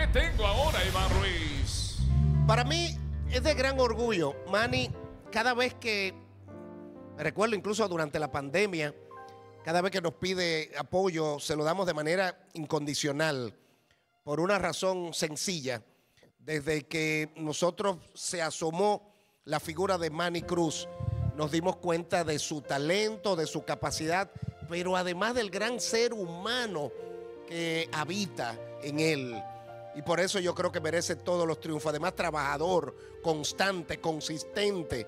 ¿Qué tengo ahora, Iván Ruiz? Para mí es de gran orgullo, Manny, cada vez que, recuerdo incluso durante la pandemia, cada vez que nos pide apoyo, se lo damos de manera incondicional, por una razón sencilla. Desde que nosotros se asomó la figura de Manny Cruz, nos dimos cuenta de su talento, de su capacidad, pero además del gran ser humano que habita en él. Y por eso yo creo que merece todos los triunfos. Además, trabajador, constante, consistente.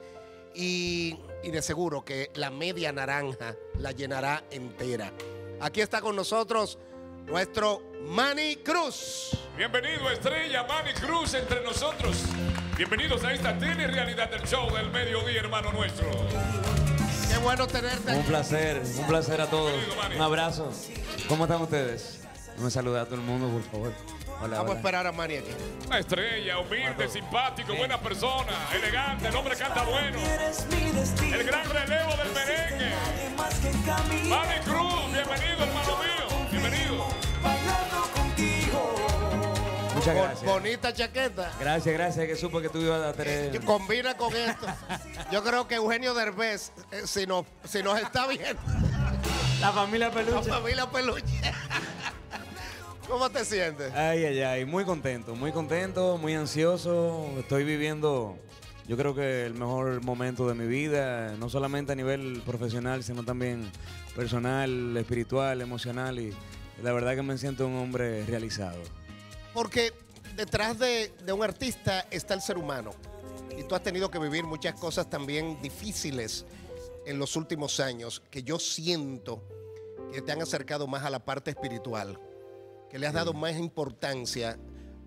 Y de seguro que la media naranja la llenará entera. Aquí está con nosotros nuestro Manny Cruz. Bienvenido, estrella Manny Cruz, entre nosotros. Bienvenidos a esta realidad del show del mediodía, hermano nuestro. Qué bueno tenerte. Un placer a todos. Un abrazo. ¿Cómo están ustedes? Me saluda a todo el mundo, por favor. Hola, vamos a esperar a Manny aquí. Una estrella, humilde, simpático, buena persona, elegante, el hombre canta bueno. El gran relevo del merengue. Manny Cruz, bienvenido, hermano mío. Bienvenido. Muchas gracias. Bonita chaqueta. Gracias, gracias, que supo que tú ibas a tener. Combina con esto. Yo creo que Eugenio Derbez, si nos está viendo. La familia Peluche. La familia Peluche. ¿Cómo te sientes? Ay, ay, ay, muy contento, muy ansioso. Estoy viviendo, yo creo que el mejor momento de mi vida, no solamente a nivel profesional, sino también personal, espiritual, emocional. Y la verdad que me siento un hombre realizado. Porque detrás de un artista está el ser humano. Y tú has tenido que vivir muchas cosas también difíciles en los últimos años, que yo siento que te han acercado más a la parte espiritual, que le has dado más importancia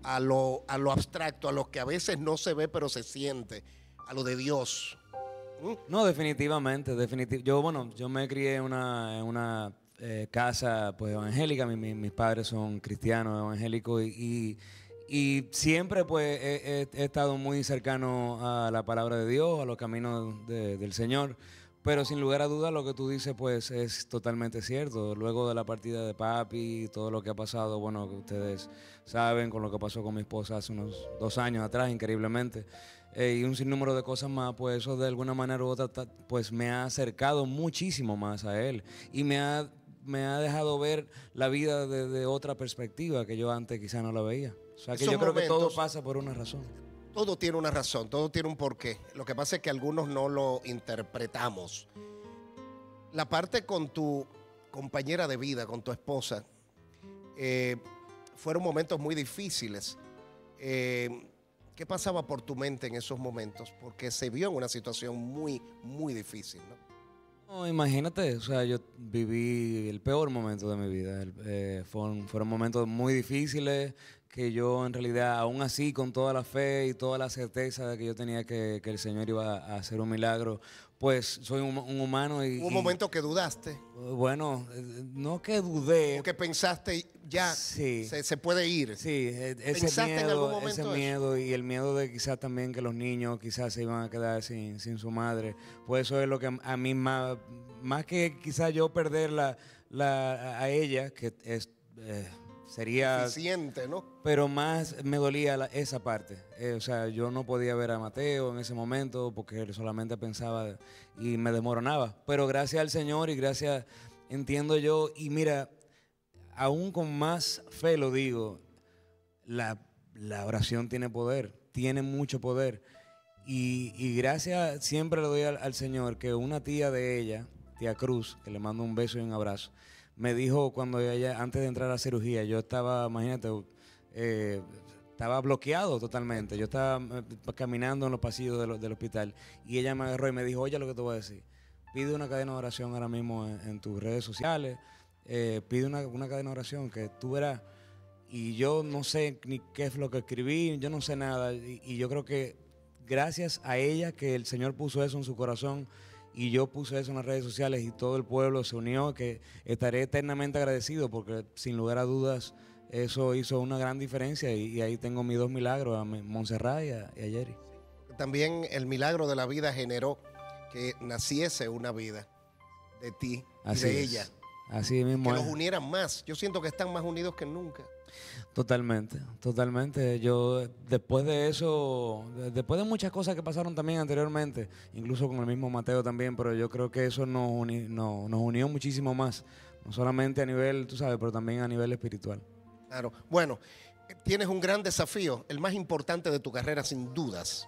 a lo abstracto, a lo que a veces no se ve pero se siente, a lo de Dios. No, definitivamente, yo, bueno, yo me crié en una casa pues evangélica, mis padres son cristianos evangélicos y siempre pues he estado muy cercano a la palabra de Dios, a los caminos del Señor. Pero sin lugar a dudas lo que tú dices pues es totalmente cierto. Luego de la partida de papi, todo lo que ha pasado, bueno, ustedes saben, con lo que pasó con mi esposa hace unos 2 años atrás, increíblemente, y un sinnúmero de cosas más, pues eso de alguna manera u otra pues me ha acercado muchísimo más a él y me ha dejado ver la vida desde otra perspectiva que yo antes quizá no la veía. O sea que yo creo que todo pasa por una razón. Todo tiene una razón, todo tiene un porqué. Lo que pasa es que algunos no lo interpretamos. La parte con tu compañera de vida, con tu esposa, fueron momentos muy difíciles. ¿Qué pasaba por tu mente en esos momentos? Porque se vio en una situación muy, muy difícil, ¿no? No, imagínate, o sea, yo viví el peor momento de mi vida. Fueron momentos muy difíciles que yo en realidad, aún así, con toda la fe y toda la certeza de que yo tenía que el Señor iba a hacer un milagro, pues soy un humano y... ¿Hubo un momento que dudaste? Bueno, no que dudé. ¿O que pensaste ya se puede ir? Sí, ese miedo y el miedo de quizás también que los niños quizás se iban a quedar sin su madre. Pues eso es lo que a mí más que quizás yo perderla a ella, que es... sería suficiente, ¿no? Pero más me dolía esa parte. O sea, yo no podía ver a Mateo en ese momento porque solamente pensaba y me desmoronaba. Pero gracias al Señor y gracias, entiendo yo, y mira, aún con más fe lo digo, la oración tiene poder, tiene mucho poder. Y gracias siempre le doy al Señor que una tía de ella, tía Cruz, que le mando un beso y un abrazo, me dijo cuando ella, antes de entrar a la cirugía, yo estaba, imagínate, estaba bloqueado totalmente. Yo estaba caminando en los pasillos del hospital y ella me agarró y me dijo, oye, lo que te voy a decir, pide una cadena de oración ahora mismo en tus redes sociales, pide una cadena de oración que tú verás. Y yo no sé ni qué es lo que escribí, yo no sé nada. Y yo creo que gracias a ella que el Señor puso eso en su corazón, y yo puse eso en las redes sociales y todo el pueblo se unió, que estaré eternamente agradecido porque sin lugar a dudas eso hizo una gran diferencia y ahí tengo mis 2 milagros, a Montserrat y a Jerry. También el milagro de la vida generó que naciese una vida de ti y de ella. Así mismo que los unieran más. Yo siento que están más unidos que nunca. Totalmente, totalmente. Yo después de eso, después de muchas cosas que pasaron también anteriormente, incluso con el mismo Mateo también, pero yo creo que eso nos unió muchísimo más. No solamente a nivel, tú sabes, pero también a nivel espiritual. Claro. Bueno, tienes un gran desafío, el más importante de tu carrera, sin dudas.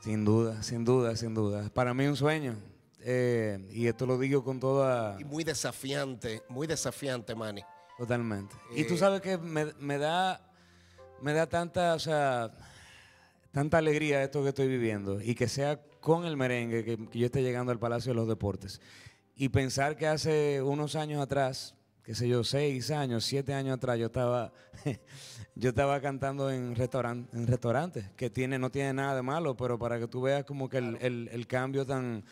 Sin duda, sin duda, sin duda. Para mí un sueño. Y esto lo digo con toda... Y muy desafiante, Manny. Totalmente. Y tú sabes que me da tanta, o sea, tanta alegría esto que estoy viviendo, y que sea con el merengue que yo esté llegando al Palacio de los Deportes. Y pensar que hace unos años atrás, qué sé yo, 6 años, 7 años atrás, yo estaba cantando en restaurantes, que no tiene nada de malo, pero para que tú veas como que el cambio tan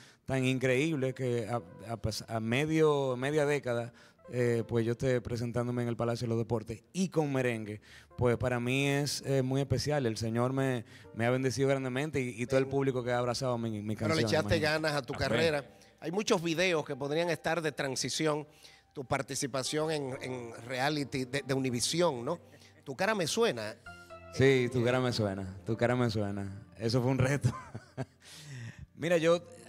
increíble que a media década, pues yo estoy presentándome en el Palacio de los Deportes y con merengue. Pues para mí es muy especial. El Señor me ha bendecido grandemente y todo el público que ha abrazado mi canción. Pero le echaste ganas a tu carrera. Hay muchos videos que podrían estar de transición. Tu participación en reality de Univision, ¿no? Tu cara me suena. Sí, tu cara me suena, tu cara me suena. Eso fue un reto. Mira,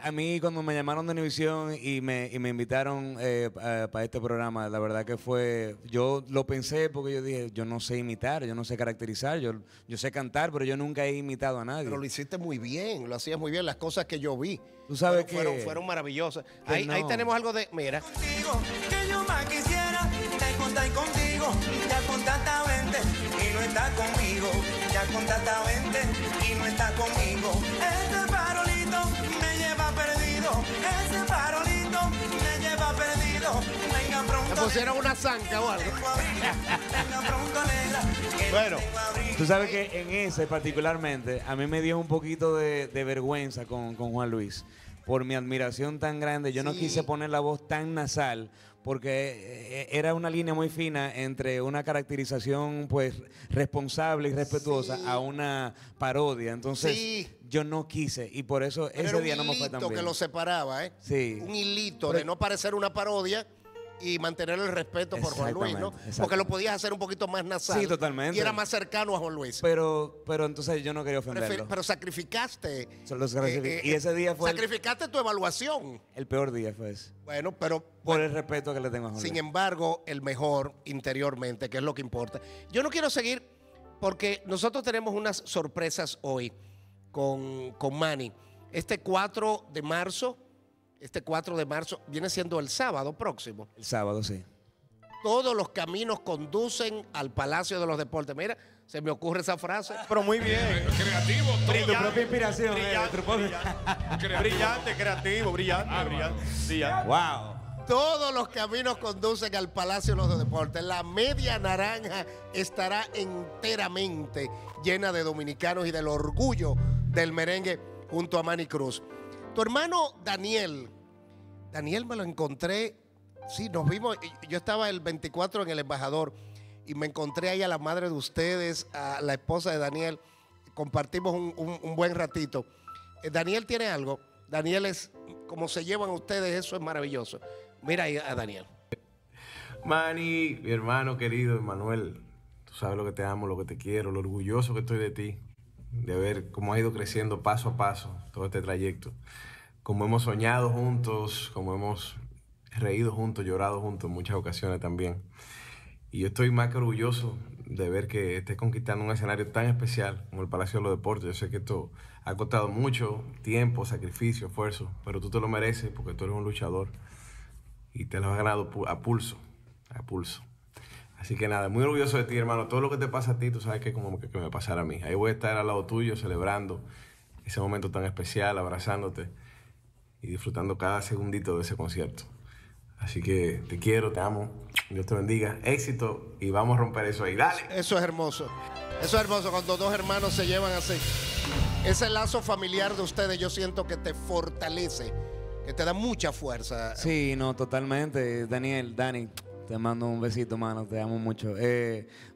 a mí cuando me llamaron de Univision y me invitaron para este programa, la verdad que fue, yo lo pensé porque yo dije, yo no sé imitar, yo no sé caracterizar, yo sé cantar, pero yo nunca he imitado a nadie. Pero lo hiciste muy bien, lo hacías muy bien, las cosas que yo vi. Tú sabes que fueron maravillosas. Ahí tenemos algo de, mira. Contigo, que yo más quisiera, estar contigo, ya con tanta gente, y no está conmigo, ya con tanta gente, y no está conmigo. Este farolito me lleva perdido, ese farolito me lleva perdido. Venga pronto. Me pusieron una zanca o algo. Bueno, tú sabes que en ese particularmente a mí me dio un poquito de vergüenza con Juan Luis. Por mi admiración tan grande, yo no quise poner la voz tan nasal, porque era una línea muy fina entre una caracterización pues responsable y respetuosa a una parodia. Entonces yo no quise, y por eso pero ese día no me fue tan bien. Un hilito que lo separaba, ¿eh? Sí. Un hilito de no parecer una parodia y mantener el respeto por Juan Luis, ¿no? Porque lo podías hacer un poquito más nasal. Sí, totalmente. Y era más cercano a Juan Luis. Pero entonces yo no quería ofenderlo. Pero sacrificaste. Y ese día fue... Sacrificaste tu evaluación. El peor día fue ese. Bueno, pero... Por el respeto que le tengo a Juan Luis. Sin embargo, el mejor interiormente, que es lo que importa. Yo no quiero seguir porque nosotros tenemos unas sorpresas hoy con Manny. Este 4 de marzo... Este 4 de marzo viene siendo el sábado próximo. El sábado, sí. Todos los caminos conducen al Palacio de los Deportes. Mira, se me ocurre esa frase. Pero muy bien. Creativo, todo. Tu propia inspiración. Brillante, brillante, creativo, brillante. Wow. Todos los caminos conducen al Palacio de los Deportes. La media naranja estará enteramente llena de dominicanos y del orgullo del merengue junto a Manny Cruz. Tu hermano Daniel me lo encontré, sí, nos vimos, yo estaba el 24 en el Embajador y me encontré ahí a la madre de ustedes, a la esposa de Daniel, compartimos un buen ratito. Daniel tiene algo, Daniel es, como se llevan ustedes, eso es maravilloso. Mira ahí a Daniel. Manny, mi hermano querido, Emanuel, tú sabes lo que te amo, lo que te quiero, lo orgulloso que estoy de ti, de ver cómo ha ido creciendo paso a paso todo este trayecto, como hemos soñado juntos, como hemos reído juntos, llorado juntos en muchas ocasiones también. Y yo estoy más que orgulloso de ver que estés conquistando un escenario tan especial como el Palacio de los Deportes. Yo sé que esto ha costado mucho tiempo, sacrificio, esfuerzo, pero tú te lo mereces porque tú eres un luchador y te lo has ganado a pulso, a pulso. Así que nada, muy orgulloso de ti, hermano. Todo lo que te pasa a ti, tú sabes que es como que me pasara a mí. Ahí voy a estar al lado tuyo, celebrando ese momento tan especial, abrazándote y disfrutando cada segundito de ese concierto. Así que te quiero, te amo. Dios te bendiga. Éxito y vamos a romper eso ahí. ¡Dale! Eso es hermoso. Eso es hermoso cuando dos hermanos se llevan así. Ese lazo familiar de ustedes yo siento que te fortalece, que te da mucha fuerza. Sí, no, totalmente. Dani, Te mando un besito, mano, te amo mucho.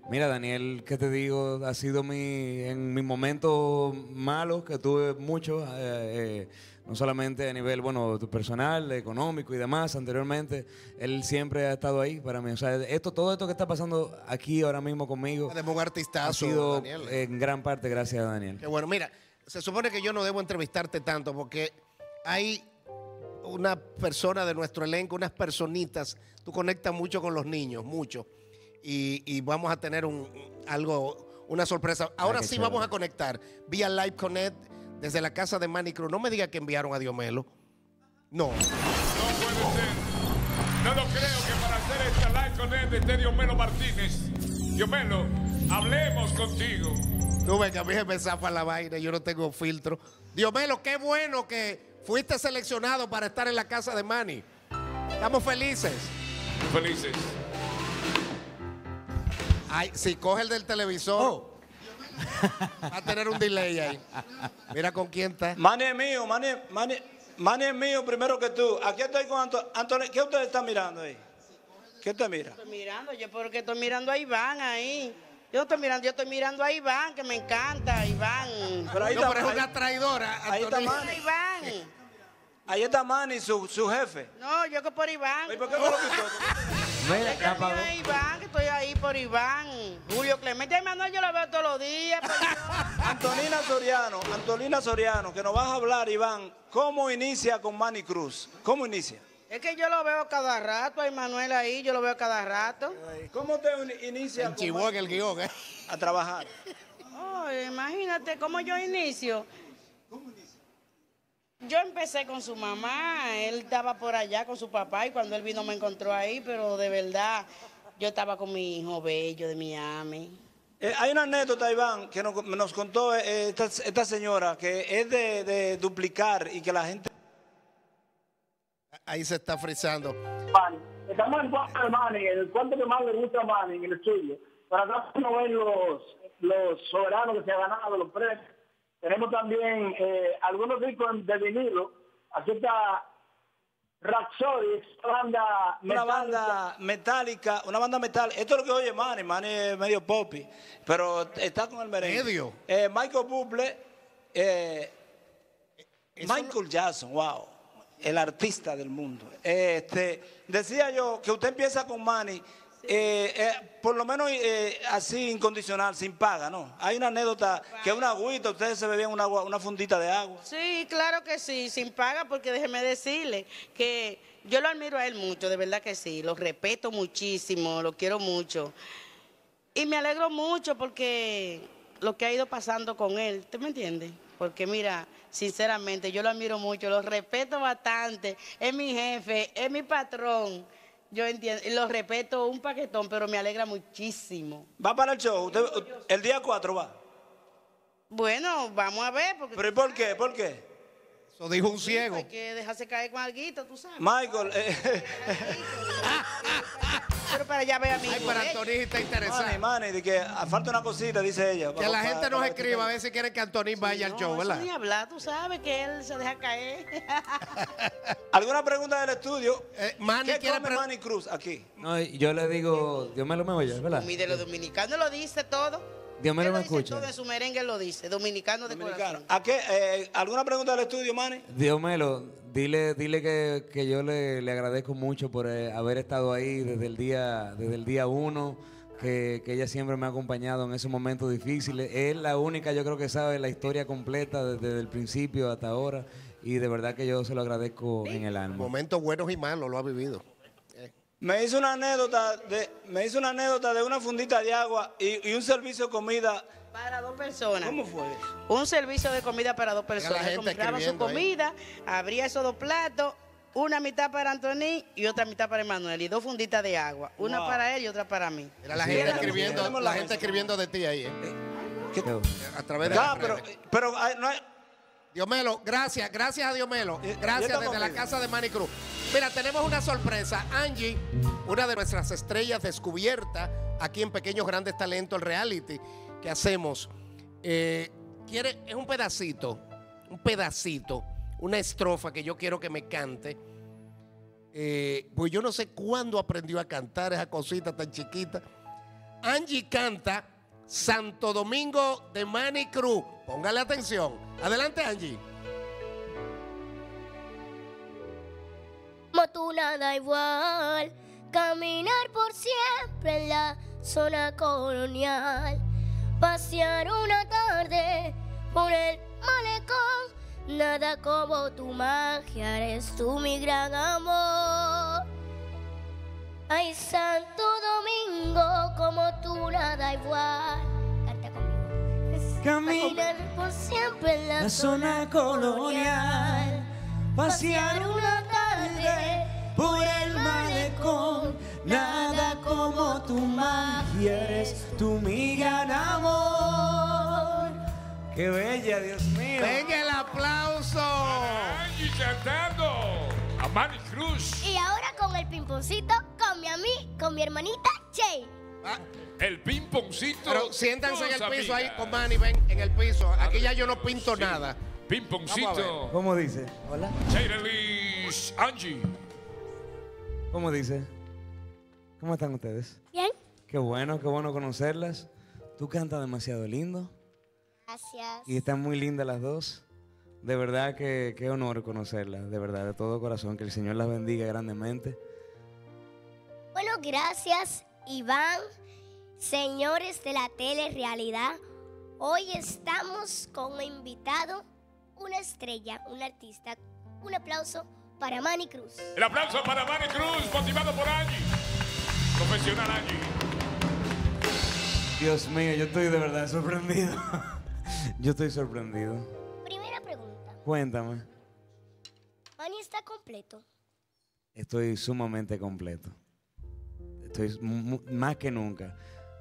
Mira, Daniel, ¿qué te digo? Ha sido en mis momentos malos, que tuve muchos, no solamente a nivel, bueno, personal, económico y demás, anteriormente, él siempre ha estado ahí para mí. O sea, todo esto que está pasando aquí ahora mismo conmigo, además, un artistazo, ha sido Daniel, en gran parte gracias a Daniel. Qué bueno. Mira, se supone que yo no debo entrevistarte tanto porque hay una persona de nuestro elenco, unas personitas, tú conectas mucho con los niños, mucho, y vamos a tener una sorpresa. Ahora sí vamos a conectar vía Live Connect desde la casa de Manny Cruz. No me diga que enviaron a Diomelo. No. No puede ser. No lo creo que para hacer esta Live Connect esté Diomelo Martínez. Diomelo, hablemos contigo. Tú ves que a mí me zafa la vaina, yo no tengo filtro. Diomelo, qué bueno que fuiste seleccionado para estar en la casa de Manny. Estamos felices. Felices. Ay, si coge el del televisor, va a tener un delay ahí. Mira con quién está. Manny es mío, Manny es mío primero que tú. Aquí estoy con Antonio. ¿Qué ustedes están mirando ahí? ¿Qué usted mira? Estoy mirando, yo porque estoy mirando a Iván ahí. Yo estoy mirando a Iván, que me encanta, Iván. Pero ahí está, pero es una traidora. Ahí está Manny. Iván. Ahí está Manny, su jefe. No, yo que por Iván. ¿Y por qué no lo quitó? Mira, Iván, que estoy ahí por Iván. Julio Clemente y Manuel yo la veo todos los días. Antonina Soriano, que nos vas a hablar, Iván, ¿cómo inicia con Manny Cruz? ¿Cómo inicia? Es que yo lo veo cada rato, a Manuel ahí, yo lo veo cada rato. ¿Cómo te inicia? Chivó en el guión, ¿eh? A trabajar. Oh, imagínate cómo yo inicio. ¿Cómo inicio? Yo empecé con su mamá, él estaba por allá con su papá y cuando él vino me encontró ahí, pero de verdad, yo estaba con mi hijo bello de Miami. Hay una anécdota, Iván, que nos contó esta señora, que es de duplicar y que la gente... Ahí se está frizando. Estamos en cuarto de Manny, en el cuarto que más le gusta a Manny, en el estudio. Para acá podemos ver los soberanos que se han ganado, los premios. Tenemos también algunos discos de vinilo. Aquí está Rhapsody, una banda metálica, una banda metal. Esto es lo que oye Manny, es medio poppy, pero está con el merengue. Medio. Michael Bublé, Michael Jackson, wow, el artista del mundo. Decía yo que usted empieza con Manny, por lo menos así incondicional, sin paga, ¿no? Hay una anécdota que una agüita, ustedes se bebían una fundita de agua. Sí, claro que sí, sin paga, porque déjeme decirle que yo lo admiro a él mucho, de verdad que sí, lo respeto muchísimo, lo quiero mucho. Y me alegro mucho porque lo que ha ido pasando con él, ¿usted me entiende? Porque mira, sinceramente, yo lo admiro mucho, lo respeto bastante, es mi jefe, es mi patrón. Yo entiendo, lo respeto un paquetón, pero me alegra muchísimo. ¿Va para el show? ¿Usted, el día 4 va? Bueno, vamos a ver. Porque ¿pero por qué? ¿Por qué? Eso dijo un ciego. Hay que dejarse caer con alguito, tú sabes. Michael. Pero para allá ve a mí. Ay, para Antonín está interesante. Manny, de que falta una cosita, dice ella. Que la gente nos escriba a ver si quieren que Antonín vaya al show, ¿verdad? Ni hablar, tú sabes que él se deja caer. ¿Alguna pregunta del estudio? ¿Qué come Manny Cruz aquí? No, yo le digo, Diomelo me oye, ¿verdad? Mire, los dominicanos lo dice todo. Diomelo me escucha. Todo de su merengue lo dice, dominicano de corazón. ¿A qué? ¿Alguna pregunta del estudio, Manny? Diomelo, dile que yo le agradezco mucho por haber estado ahí desde el día uno, que ella siempre me ha acompañado en esos momentos difíciles. Es la única, yo creo que sabe la historia completa desde el principio hasta ahora y de verdad que yo se lo agradezco en el alma. Momentos buenos y malos lo ha vivido. Me hizo una anécdota de una fundita de agua y un servicio de comida para dos personas. ¿Cómo fue? Un servicio de comida para dos personas. Compraba su comida, abría esos dos platos, una mitad para Antonín y otra mitad para Emanuel. Y dos funditas de agua. Una para él y otra para mí. Era la gente escribiendo, la gente escribiendo de ti ahí. A través de la pero no hay... Diomelo, gracias a Diomelo. Gracias desde la casa de Manny Cruz. Mira, tenemos una sorpresa. Angie, una de nuestras estrellas descubierta aquí en Pequeños Grandes Talentos, el reality que hacemos, es un pedacito, una estrofa que yo quiero que me cante. Pues yo no sé cuándo aprendió a cantar esa cosita tan chiquita. Angie canta Santo Domingo de Manny Cruz. Póngale atención. Adelante, Angie. Como tú nada igual, caminar por siempre en la zona colonial, pasear una tarde por el malecón, nada como tu magia, eres tú mi gran amor. Ay, Santo Domingo, como tú nada igual. Canta conmigo. Caminar por siempre en la zona colonial, pasear una tarde por el malecón, nada como tu magia, eres tú mi gran amor. ¡Qué bella, Dios mío! ¡Venga el aplauso! ¡Angie cantando! ¡A Manny Cruz! Y ahora con el pimponcito, con mi amiga, con mi hermanita Jane. Ah, el pimponcito. Pero siéntanse en el piso ahí con Manny, ven, en el piso. Aquí ya yo no pinto nada. Pimponcito. ¿Cómo dice? Hola. Chayrelis, Angie. ¿Cómo dice? ¿Cómo están ustedes? Bien. Qué bueno conocerlas. Tú cantas demasiado lindo. Gracias. Y están muy lindas las dos. De verdad que qué honor conocerlas. De verdad, de todo corazón. Que el Señor las bendiga grandemente. Bueno, gracias, Iván. Señores de la telerrealidad, hoy estamos con un invitado, una estrella, un artista. Un aplauso para Manny Cruz. El aplauso para Manny Cruz, motivado por Angie. Profesional Angie. Dios mío, yo estoy de verdad sorprendido. Yo estoy sorprendido. Primera pregunta. Cuéntame. ¿Manny está completo? Estoy sumamente completo. Estoy más que nunca.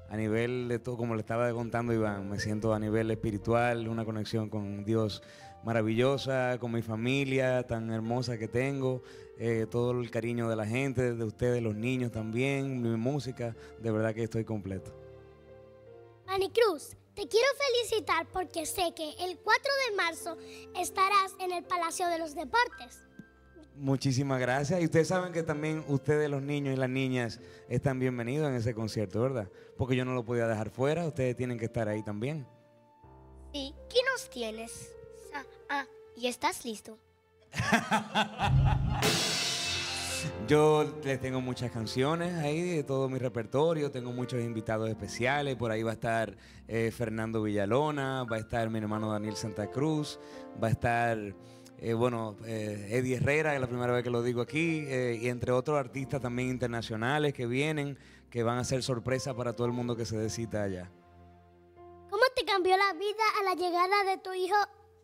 A nivel de todo, como le estaba contando Iván, me siento a nivel espiritual, una conexión con Dios maravillosa, con mi familia tan hermosa que tengo, todo el cariño de la gente, de ustedes, los niños también, mi música, de verdad que estoy completo. Manny Cruz, te quiero felicitar porque sé que el 4 de marzo estarás en el Palacio de los Deportes. Muchísimas gracias. Y ustedes saben que también ustedes, los niños y las niñas, están bienvenidos en ese concierto, ¿verdad? Porque yo no lo podía dejar fuera, ustedes tienen que estar ahí también. Sí, ¿qué nos tienes? ¿Y estás listo? Yo les tengo muchas canciones ahí de todo mi repertorio, tengo muchos invitados especiales, por ahí va a estar Fernando Villalona, va a estar mi hermano Daniel Santacruz, va a estar... Eddie Herrera, es la primera vez que lo digo aquí, y entre otros artistas también internacionales que vienen, que van a ser sorpresa para todo el mundo que se decita allá. ¿Cómo te cambió la vida a la llegada de tu hijo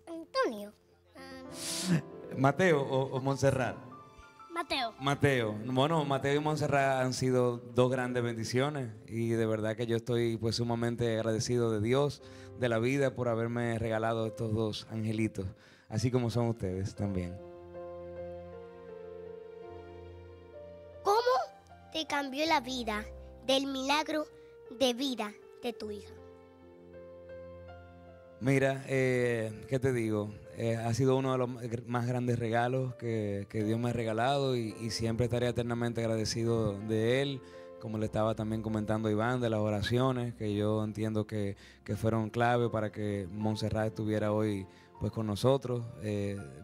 Antonio? ¿Mateo o Montserrat? Mateo. Mateo. Bueno, Mateo y Montserrat han sido dos grandes bendiciones y de verdad que yo estoy pues sumamente agradecido de Dios, de la vida, por haberme regalado estos dos angelitos. Así como son ustedes también. ¿Cómo te cambió la vida del milagro de vida de tu hija? Mira, ¿qué te digo? Ha sido uno de los más grandes regalos que Dios me ha regalado y siempre estaré eternamente agradecido de Él. Como le estaba también comentando a Iván, de las oraciones, que yo entiendo que fueron clave para que Montserrat estuviera hoy pues con nosotros,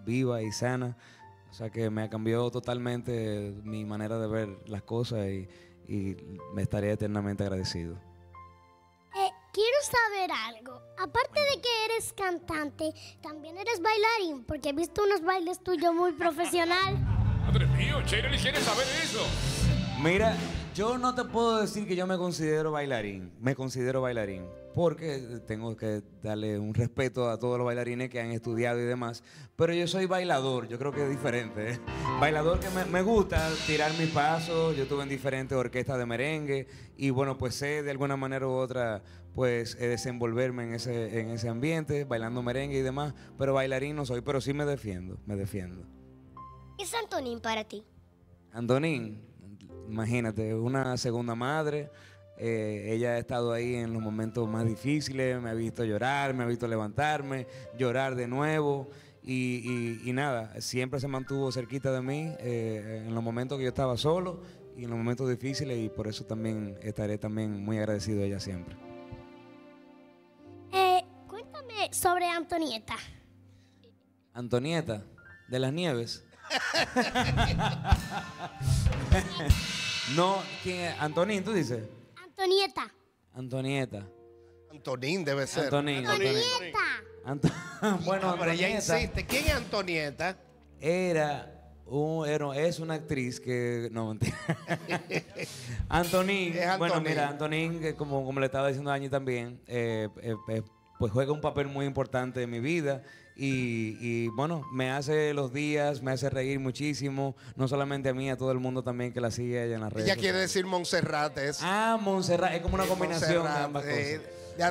viva y sana. O sea que me ha cambiado totalmente mi manera de ver las cosas y me estaré eternamente agradecido. Quiero saber algo. Aparte de que eres cantante, también eres bailarín, porque he visto unos bailes tuyos muy profesional. ¡Madre mía, Cheryl, ¿quieres saber eso? Mira... Yo no te puedo decir que yo me considero bailarín, porque tengo que darle un respeto a todos los bailarines que han estudiado y demás, pero yo soy bailador, yo creo que es diferente, ¿eh? Bailador que me gusta tirar mis pasos, yo estuve en diferentes orquestas de merengue y bueno, pues sé de alguna manera u otra pues desenvolverme en ese ambiente, bailando merengue y demás, pero bailarín no soy, pero sí me defiendo, me defiendo. ¿Qué es Antonín para ti? Antonín... Imagínate, una segunda madre, ella ha estado ahí en los momentos más difíciles, me ha visto llorar, me ha visto levantarme, llorar de nuevo Y nada, siempre se mantuvo cerquita de mí en los momentos que yo estaba solo y en los momentos difíciles, y por eso también estaré muy agradecido a ella siempre. Cuéntame sobre Antonieta. Antonieta, de las Nieves. No, ¿quién es? Antonín, ¿tú dices? Antonieta. Antonieta. Antonín debe ser. Antonín. Antonieta. Bueno, pero ya insiste. ¿Quién es Antonieta? Es una actriz que... No, mentira. Antonín. Bueno, mira, Antonín, como le estaba diciendo a Angie también, pues juega un papel muy importante en mi vida. Y bueno, me hace los días, me hace reír muchísimo, no solamente a mí, a todo el mundo también que la sigue allá en las redes. Ella quiere decir Montserrat. Montserrat, es como una combinación de ambas cosas.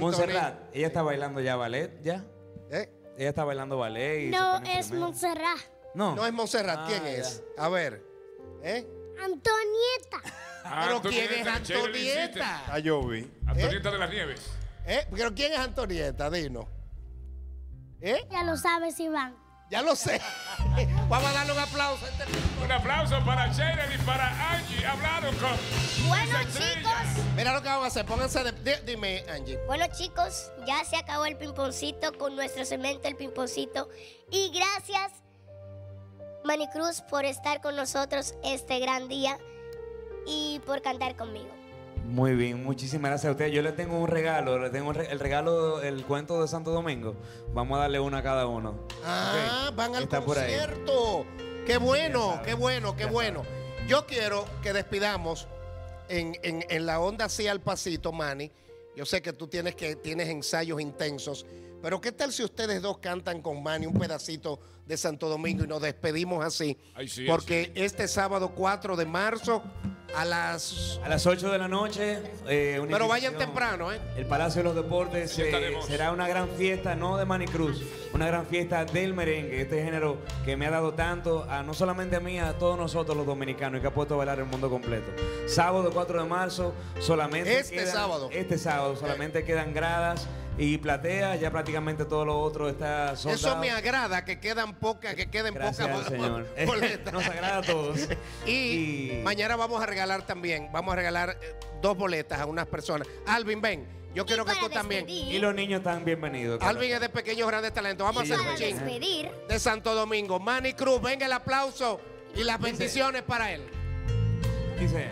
Montserrat, ella está bailando ya ballet, ¿ya? Ella está bailando ballet. Y no es Montserrat. No. No es Montserrat, ¿quién es? A ver. Antonieta. ¿Pero quién es Antonieta? Ah, yo vi. Antonieta de las Nieves. ¿Pero quién es Antonieta? Dinos. Ya lo sabes, Iván. Ya lo sé. Vamos a darle un aplauso. Un aplauso para Sheryl y para Angie. Hablaron con... Bueno, chicos. Mira lo que vamos a hacer. Pónganse de... Dime, Angie. Bueno, chicos, ya se acabó el pimponcito con nuestro cemento, el pimponcito. Y gracias, Manny Cruz, por estar con nosotros este gran día y por cantar conmigo. Muy bien, muchísimas gracias a ustedes. Yo les tengo un regalo, el cuento de Santo Domingo. Vamos a darle uno a cada uno. Ah, okay. Van al concierto. Qué bueno, qué bueno, qué bueno. Yo quiero que despidamos en la onda así al pasito, Manny. Yo sé que tú tienes ensayos intensos, pero ¿qué tal si ustedes dos cantan con Manny un pedacito de Santo Domingo y nos despedimos así? Ay, sí, porque sí. Este sábado 4 de marzo a las 8 de la noche. Pero vayan temprano, ¿eh? El Palacio de los Deportes será una gran fiesta, no de Manny Cruz, una gran fiesta del merengue, este género que me ha dado tanto, no solamente a mí, a todos nosotros los dominicanos, y que ha puesto a bailar el mundo completo. Sábado 4 de marzo, solamente este sábado solamente quedan gradas y plateas, ya prácticamente todo lo otro está soldado. Eso me agrada, que quedan pocas, boletas. Nos agrada a todos. Y mañana vamos a regalar también, dos boletas a unas personas. Alvin, ven. Yo quiero que tú también. Y los niños están bienvenidos. Claro. Alvin es de Pequeños Grandes Talentos. Vamos a hacer un ching de Santo Domingo. Manny Cruz, venga el aplauso y las bendiciones para él. Dice: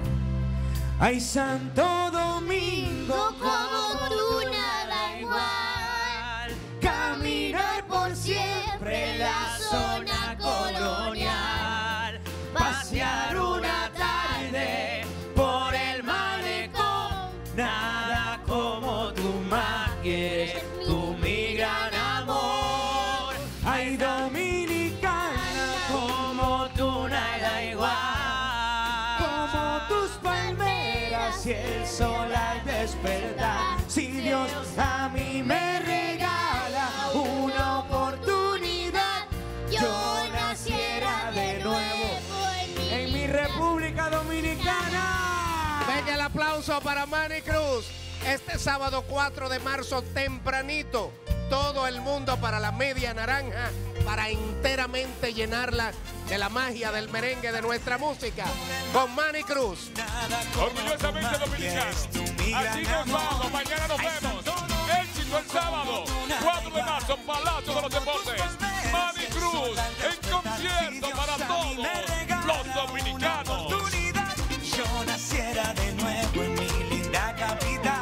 Ay, Santo Domingo, como tú nada igual. Caminar por siempre en la zona colonial. Pasear una tarde por el malecón. Nada como tu magia, tu mi gran amor. Ay, dominicana, como tú nada igual. Como tus palmeras y el sol al despertar. Si Dios a mí me regala una oportunidad, yo naciera de nuevo en mi República Dominicana. Venga el aplauso para Manny Cruz. Este sábado 4 de marzo tempranito, todo el mundo para la media naranja, para enteramente llenarla de la magia del merengue, de nuestra música, con Manny Cruz. Orgullosamente dominicano. Así nos vamos, mañana nos vemos. Éxito el sábado, 4 de marzo, Palacio de los Deportes. Manny Cruz en concierto para todos los dominicanos. Yo naciera de nuevo en mi linda capital.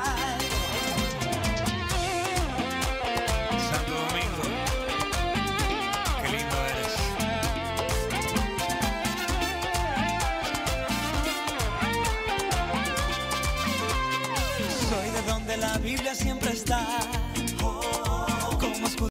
La Biblia siempre está.